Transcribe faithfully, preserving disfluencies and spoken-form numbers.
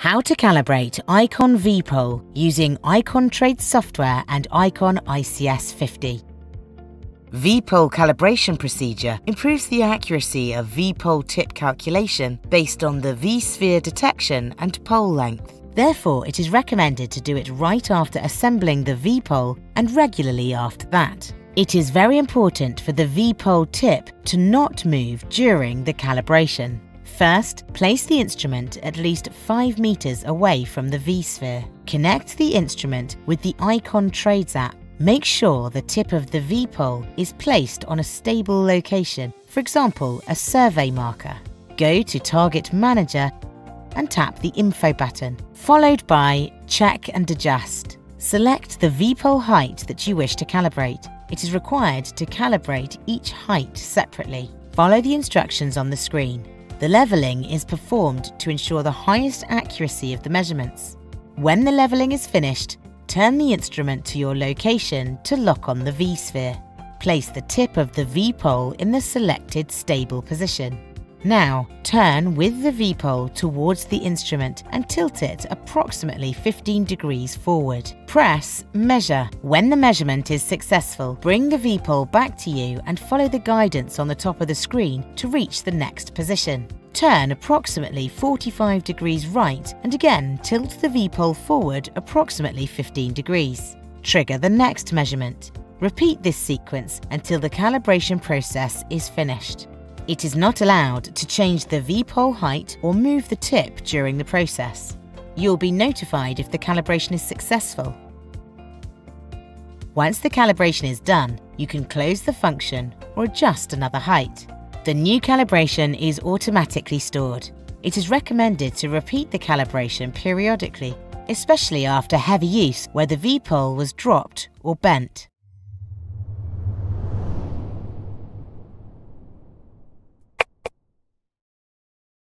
How to calibrate ICON vPole using ICON Trade software and ICON I C S fifty. vPole calibration procedure improves the accuracy of vPole tip calculation based on the vSphere detection and pole length. Therefore, it is recommended to do it right after assembling the vPole and regularly after that. It is very important for the vPole tip to not move during the calibration. First, place the instrument at least five meters away from the vSphere. Connect the instrument with the ICON Trades app. Make sure the tip of the vPole is placed on a stable location, for example, a survey marker. Go to Target Manager and tap the Info button, followed by Check and Adjust. Select the vPole height that you wish to calibrate. It is required to calibrate each height separately. Follow the instructions on the screen. The leveling is performed to ensure the highest accuracy of the measurements. When the leveling is finished, turn the instrument to your location to lock on the vSphere. Place the tip of the vPole in the selected stable position. Now, turn with the vPole towards the instrument and tilt it approximately fifteen degrees forward. Press Measure. When the measurement is successful, bring the vPole back to you and follow the guidance on the top of the screen to reach the next position. Turn approximately forty-five degrees right and again tilt the vPole forward approximately fifteen degrees. Trigger the next measurement. Repeat this sequence until the calibration process is finished. It is not allowed to change the vPole height or move the tip during the process. You'll be notified if the calibration is successful. Once the calibration is done, you can close the function or adjust another height. The new calibration is automatically stored. It is recommended to repeat the calibration periodically, especially after heavy use where the vPole was dropped or bent.